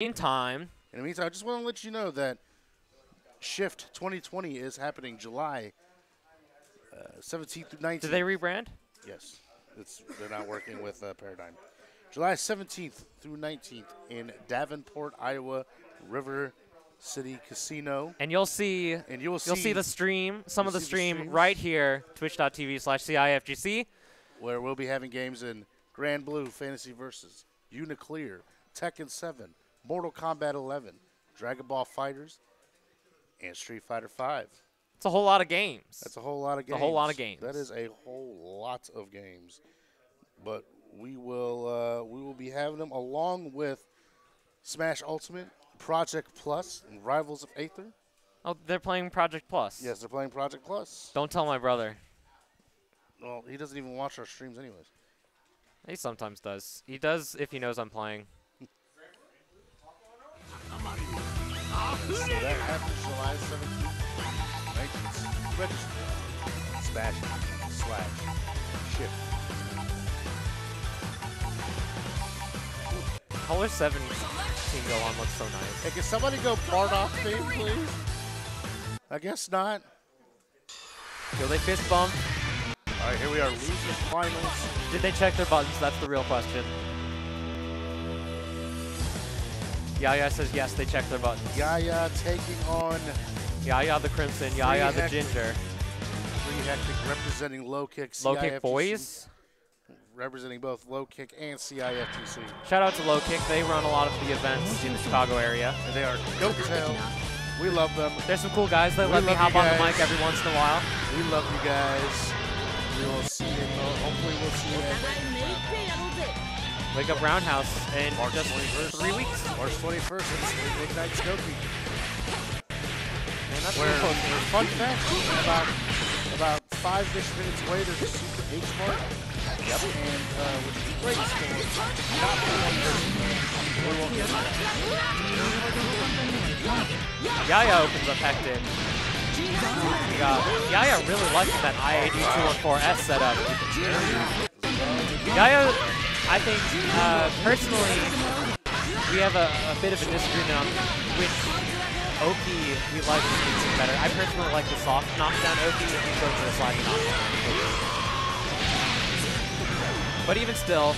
in time. In the meantime, I just want to let you know that Shift 2020 is happening July 17th through 19th. Did they rebrand? Yes. They're not working with Paradigm. July 17th through 19th in Davenport, Iowa, River City Casino. And you'll see the stream, some of the stream right here, twitch.tv/cifgc. Where we'll be having games in Grand Blue, Fantasy Versus, UniClear, Tekken 7, Mortal Kombat 11, Dragon Ball FighterZ, and Street Fighter 5. It's a whole lot of games. That's a whole lot of games. A whole lot of games. That is a whole lot of games. But we will be having them along with Smash Ultimate, Project Plus, and Rivals of Aether. Oh, they're playing Project Plus. Yes, they're playing Project Plus. Don't tell my brother. Well, he doesn't even watch our streams anyways. He sometimes does. He does if he knows I'm playing. So that happens July 17th. Register. /shift. Color 7 team go on looks so nice. Hey, can somebody go Bardock theme, please? I guess not. Yo, they fist bump. All right, here we are, losers finals. Did they check their buttons? That's the real question. Yaya says yes, they checked their buttons. Yaya taking on... Yaya the Crimson, Yaya the Ginger. FreeHectic representing Low Kick, CIFTC. Low Kick boys? Representing both Low Kick and CIFTC. Shout out to Low Kick. They run a lot of the events in the Chicago area. And they are dope as hell. We love them. There's some cool guys that let me hop on the mic every once in a while. We love you guys. We will see you. Hopefully we'll see you Wake Up Roundhouse in March just 21st. 3 weeks. March 21st, it's Midnight Skokie. And that's where, fun fact, about 5-ish minutes away, there's a Super H-Mart. Yep. And, which is a great store. Not for one person. We won't get that. Yaya opens up Hectic. Yaya really likes that IAD214S setup. Yaya... I think, personally, we have a bit of a disagreement on which Oki we like better. I personally like the soft knockdown Oki, and he goes to the sliding knockdown. But even still,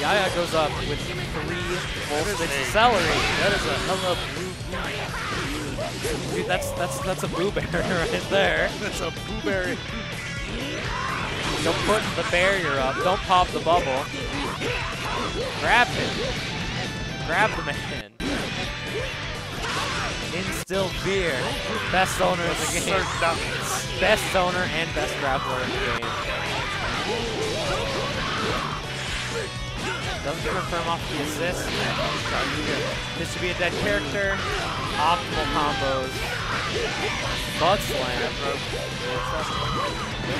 Yaya goes up with 3 full sticks of celery. That is a hell of a boo. Dude, that's a boo berry right there. That's a boo berry. Don't put the barrier up. Don't pop the bubble. Grab him. Grab the man. Instill fear. Best owner in the game. Best owner and best grappler in the game. Doesn't confirm off the assist. This should be a dead character. Optimal combos. Bug slam. 3.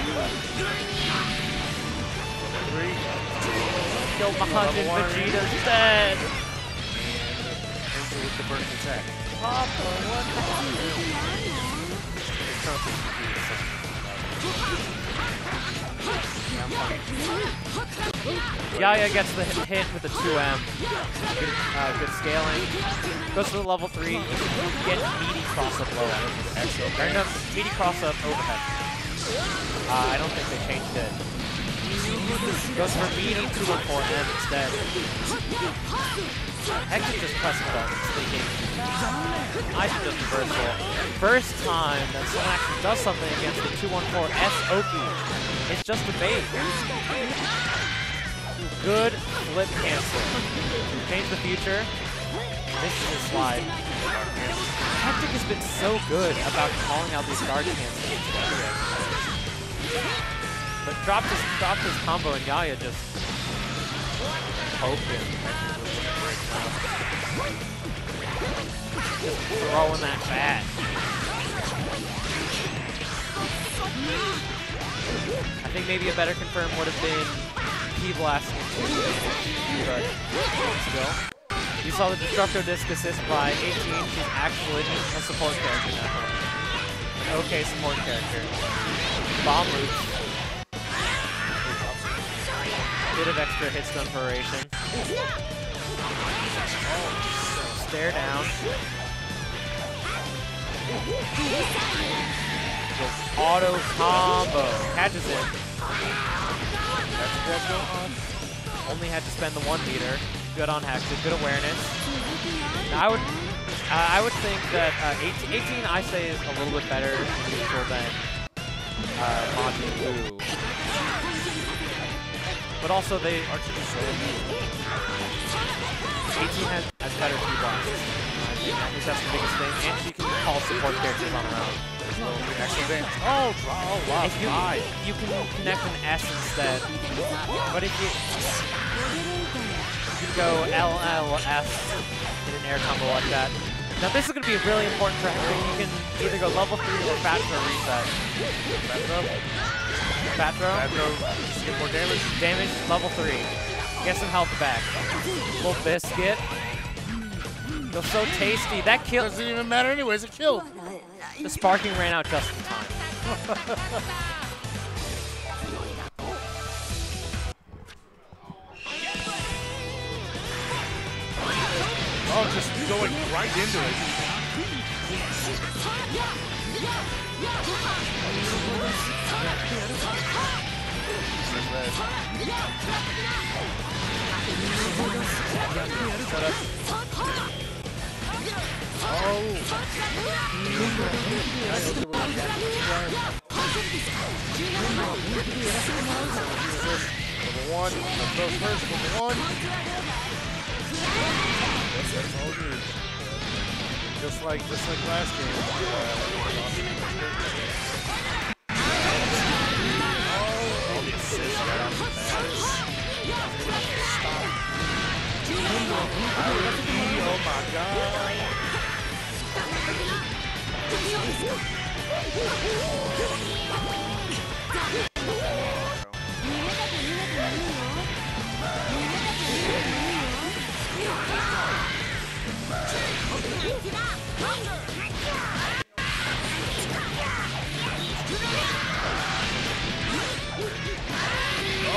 Yo, Majin Vegeta's dead. With the burning attack. Papa, what the hell? Yaya gets the hit with the 2M. Good scaling. Goes to the level 3. You get meaty cross-up low. Or no, meaty cross-up overhead. I don't think they changed it. Goes for medium 214M instead. Hectic just pressing buttons, thinking, I should just reverse it. First time that someone actually does something against the 214S Oki. It's just a bait. Good flip cancel. Change the future. Misses his slide. Hectic has been so good about calling out these guard cancels. But dropped his combo, and Yaya just poked him. Just throwing that bat. I think maybe a better confirm would have been P-blasting into. You saw the Destructo Disc assist by 18. She's actually a support character now. An okay support character. Bomb moves. Bit of extra hits done for Ration. Oh, stare down. Just auto combo. Catches it. That's good. Only had to spend the 1 meter. Good on Hectic. Good awareness. Now, I would think that 18 I say is a little bit better neutral than Masenko. But also they are just so good. 18 has better T-boxes. I think that's the biggest thing. And she can call support characters on her own. So, oh, wow. You can connect an S instead. But if you go LLF in an air combo like that. Now this is going to be really important for Hectic. You can either go level 3 or fat throw reset. Fat throw? Fat throw? Fat throw. Just get more damage. Damage, level 3. Get some health back. Little biscuit. They're so tasty. That kill doesn't even matter anyways, it killed. The sparking ran out just in time. Oh, just going right into it. Shut up. Oh. Number one. Just like last game. Oh, the assist right off the bat. Oh my god.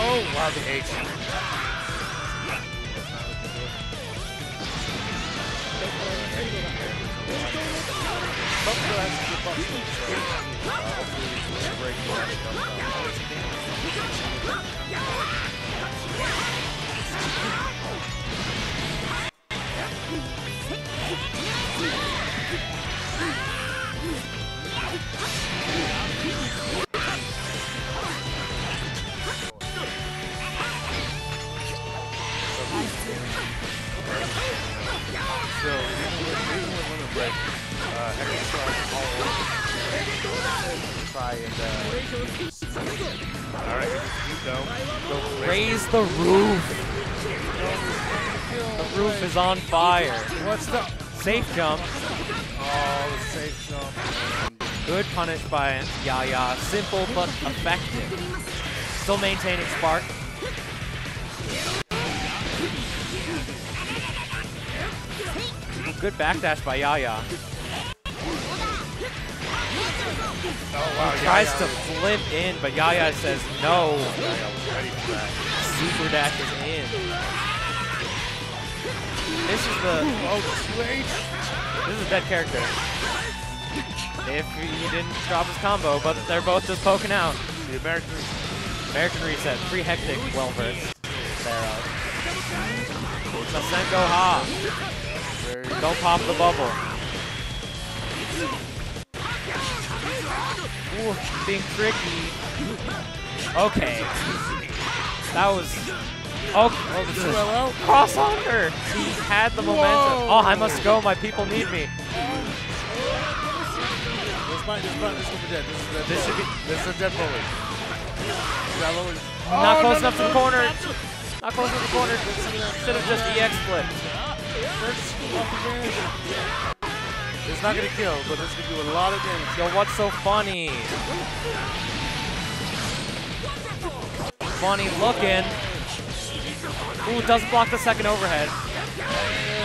Oh, wow, the H. Raise the roof. The roof is on fire. What's the safe jump? Oh, the safe jump. Good punish by Yaya. Simple but effective. Still maintaining spark. Good backdash by Yaya. Oh, wow, he tries to flip in, but Yaya says no. Super dash is in. This is the... Oh, wait. This is a dead character. If he didn't drop his combo, but they're both just poking out. The American Reset. FreeHectic, well-versed. Masenko Ha. Don't pop the bubble. Ooh, being tricky. Okay. That was... Oh, cross under! He had the momentum. Whoa. Oh, I must go. My people need me. This will be dead. This is a dead bully. Not close enough to the corner. Not close enough to the corner. Should have just EX flipped. It's not going to kill, but it's going to do a lot of damage. Yo, what's so funny? Funny looking. Ooh, doesn't block the second overhead.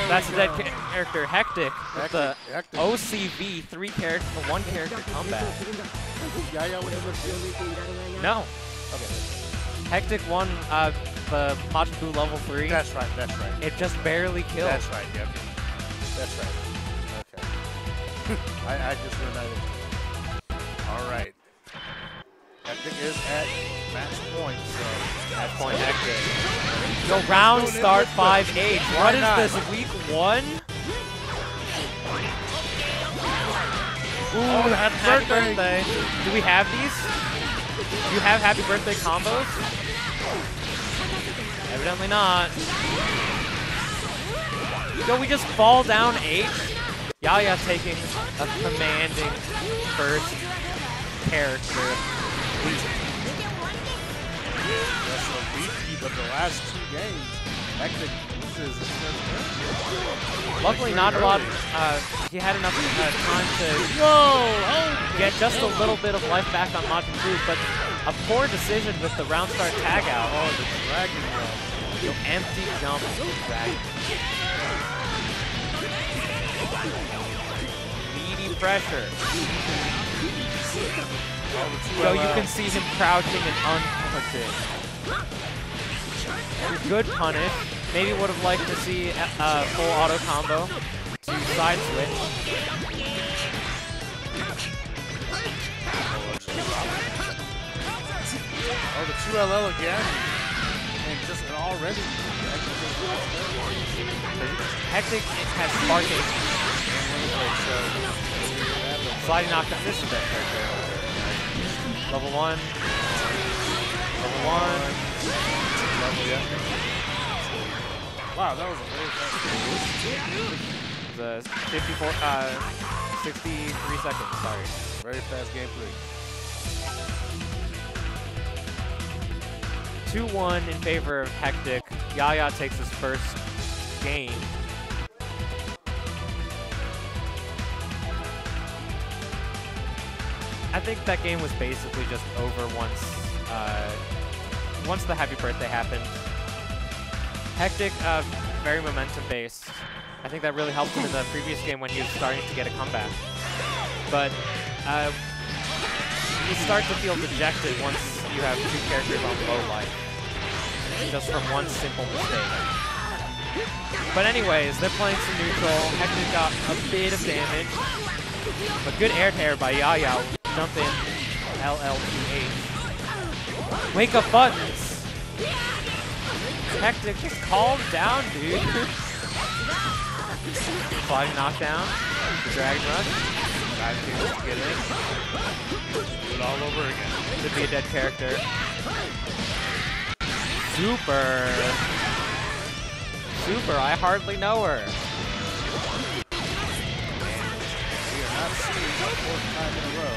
That's a dead character. Hectic with the OCV, one character combat. No. Okay. Hectic won Majin Buu level 3. That's right, that's right. It just barely killed. That's right, yeah. That's right. Okay. I just remembered. All right. Hectic is at match point, so match point Hectic. The round start 5-8. What is this, week 1? Ooh, oh, happy birthday. Do we have these? Do you have happy birthday combos? Evidently not. Yo, we just fall down 8. Yaya taking a commanding first character. That's a repeat of the last 2 games. Hectic loses his first game. Luckily, not a lot. He had enough time to get just a little bit of life back on Majin Buu, but a poor decision with the round start tag out. Oh, the Dragon Jump. The empty jump Dragon. Needy pressure. So you can see him crouching and unpunished. Good punish. Maybe would have liked to see a full auto combo to side switch. Oh, the 2LL again. And just already. Hectic has sparking. Sliding knockdown. This is that character. Level 1. Level 1. Wow, that was a really fast game. The 63 seconds, sorry. Very fast game 3. 2-1 in favor of Hectic. Yaya takes his first game. I think that game was basically just over once the happy birthday happened. Hectic, very momentum-based. I think that really helped him in the previous game when he was starting to get a comeback. But you start to feel dejected once you have 2 characters on low life, just from one simple mistake. But anyways, they're playing some neutral. Hectic got a bit of damage, but good air-to-air by Yaya. Jump in, LL28. Wake up buttons! Hectic, just calm down, dude. Flying knockdown. The dragon rush. Dive kick, get it. Do it all over again. Could be a dead character. Super. Super, I hardly know her. We are not seeing the 4th time in a row.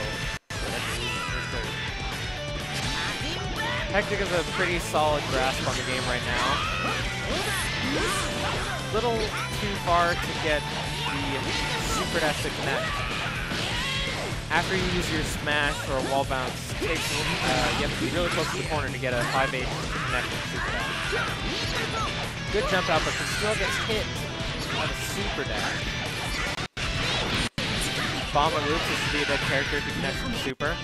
Hectic has a pretty solid grasp on the game right now. A little too far to get the super dash to connect. After you use your smash or a wall bounce, you have to be really close to the corner to get a 5-8 to connect with super dash. Good jump out, but he still gets hit on a super dash. Bomber loops is to be a dead character to connect with super.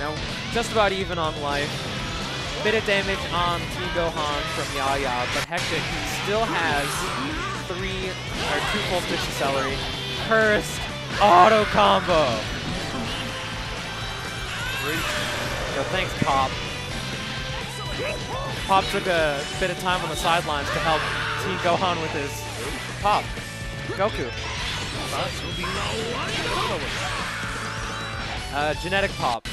Now, just about even on life. Bit of damage on Team Gohan from Yaya, but Hectic still has 2 full stitches of celery. Cursed auto combo. So thanks, Pop. Pop took a bit of time on the sidelines to help Team Gohan with his Pop. Goku. Genetic Pop.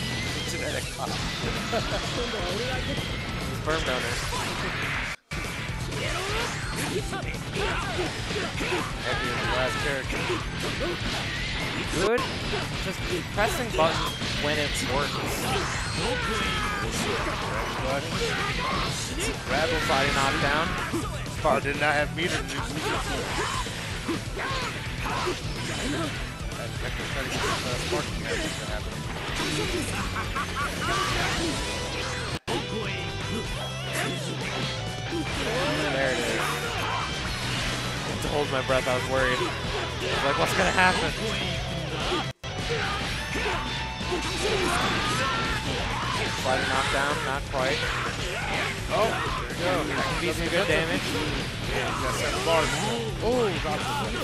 Genetic pop. Sperm donor. Happy is the last character. Good. Just pressing buttons when it works. Rabble body knockdown. Far did not have meter. There it is. I had to hold my breath, I was worried. I was like, what's gonna happen? Sliding knockdown, not quite. Oh, no. He's good damage. Oh,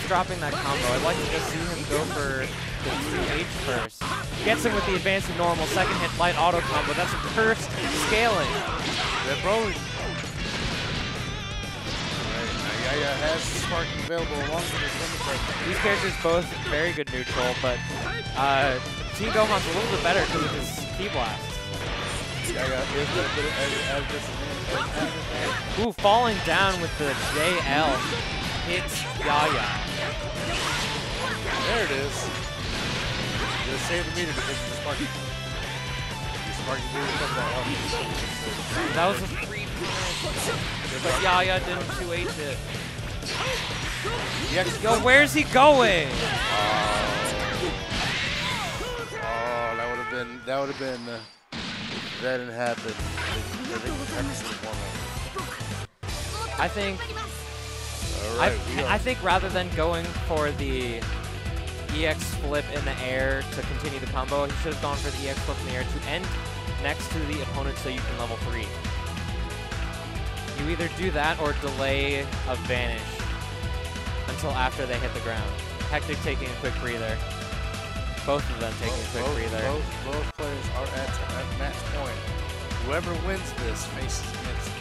dropping that combo. I'd like to just see him go for the 2H first. Gets him with the advanced and normal, second hit light auto combo. That's a cursed scaling. They're rolling. Yaya has sparking available along with his limit break. These characters both very good neutral, but Team Gohan's a little bit better because of his key blast. Yaya is a bit of disadvantage. Ooh, falling down with the JL hits Yaya. There it is. Just save the meter to hit the sparking. The sparking meter comes out. That was a but Yaya didn't 2H it. Yo, where's he going? Oh, that would have been. That didn't happen. I think. All right, I think rather than going for the EX flip in the air to continue the combo, he should have gone for the EX flip in the air to end next to the opponent, so you can level 3. You either do that or delay a vanish until after they hit the ground. Hectic taking a quick breather. Both of them taking a quick breather. Both players are at match point. Whoever wins this faces against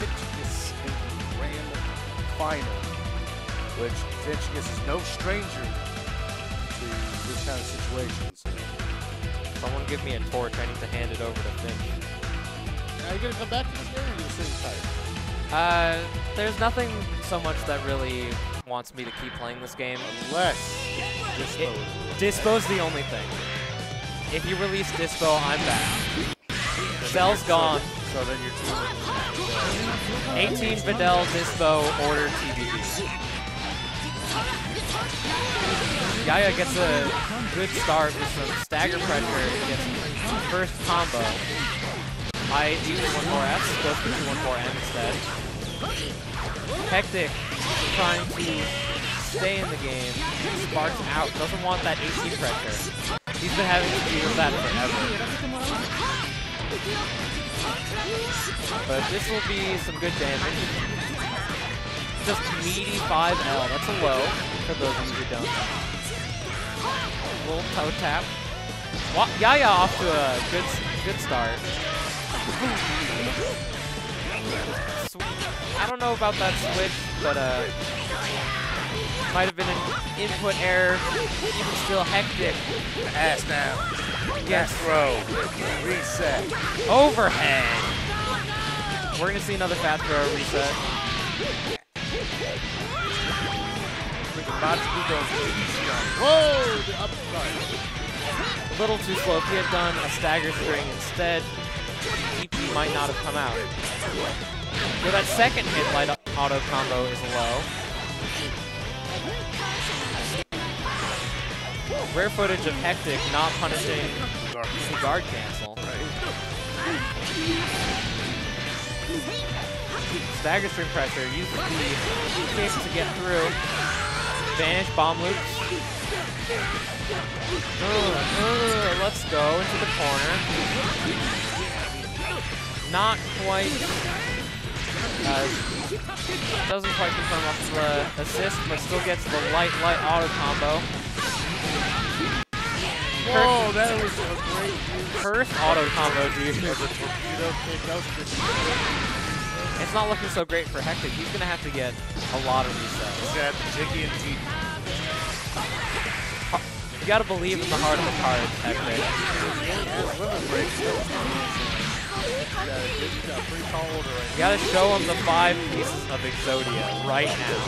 FreeHectic in the grand final, which FreeHectic is no stranger to this kind of situations. Someone give me a torch. I need to hand it over to Finch. Now you're going to come back to this game or are you going to stay tight? There's nothing so much that really wants me to keep playing this game. Unless Dispo. Dispo's the only thing. If you release Dispo, I'm back. Cell's gone. So then you're 18 Videl, Dispo, order TBD. Yaya gets a good start with some stagger pressure. Gets the first combo. I do 1-4-F, goes for 2-1-4-M instead. Hectic trying to stay in the game, sparks out, doesn't want that AC pressure. He's been having to deal with that forever. But this will be some good damage. Just meaty 5L, that's a low for those of you who don't know. Little toe tap. Yaya off to a good start. I don't know about that switch, but might have been an input error. Even still, Hectic. Ass down. Yes. Throw. Reset. Overhead. We're gonna see another fast throw reset. Whoa! The uppercut. A little too slow. If he had done a stagger string instead, DP might not have come out. So that second hit light auto combo is low. Rare footage of Hectic not punishing the guard cancel. Stagger string pressure uses the kick to get through. Vanish bomb loops. Let's go into the corner. Not quite, doesn't quite confirm off the assist, but still gets the light auto combo. Whoa, that was a great first auto combo, dude. It's not looking so great for Hectic. He's going to have to get a lot of resets. He's going to have to jiggy and teeth. You got to believe in the heart of the cards, Hectic. You gotta show him the 5 pieces of Exodia right now.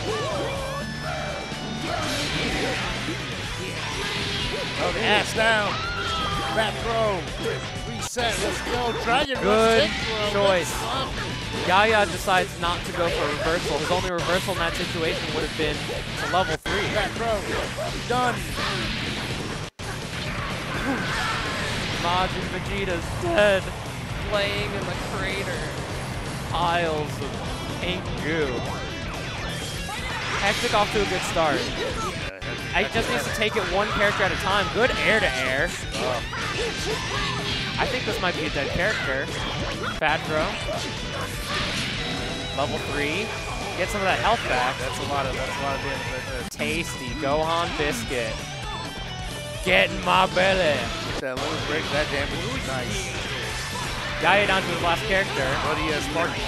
Oh, the ass down. Back throw. Reset. Let's go. Dragon Ball. Good choice. Yaya decides not to go for a reversal. His only reversal in that situation would have been to level 3. Back throw. Done. Majin Vegeta's dead. Playing in the crater. Piles of pink goo. Hectic off to a good start. It just needs to take it one character at a time. Good air to air. I think this might be a dead character. Bad throw. Level 3. Get some of that health back. That's a lot of damage right there. Tasty Gohan biscuit. Get in my belly. That little break, that damage was nice. Yaya down to his last character. But he has Sparky.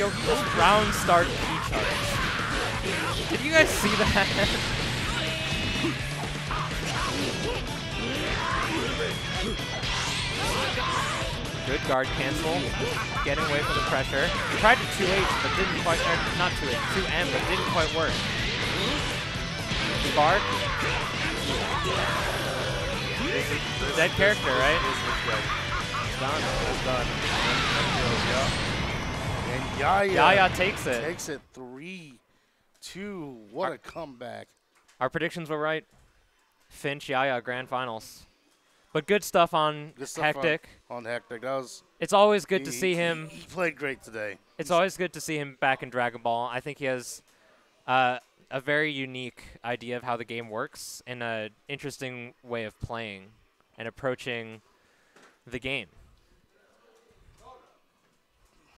Yo, just round start P-charge. Did you guys see that? Good guard cancel. Getting away from the pressure. He tried to 2H, but didn't quite, not 2H, 2M, but didn't quite work. Spark. Dead character, right? It's done. It's done. And Yaya takes it. Takes it 3-2. What a comeback. Our predictions were right. Finch, Yaya, grand finals. But good stuff on Hectic. On Hectic. It's always good to see him. He played great today. It's always good to see him back in Dragon Ball. I think he has a very unique idea of how the game works and an interesting way of playing and approaching the game.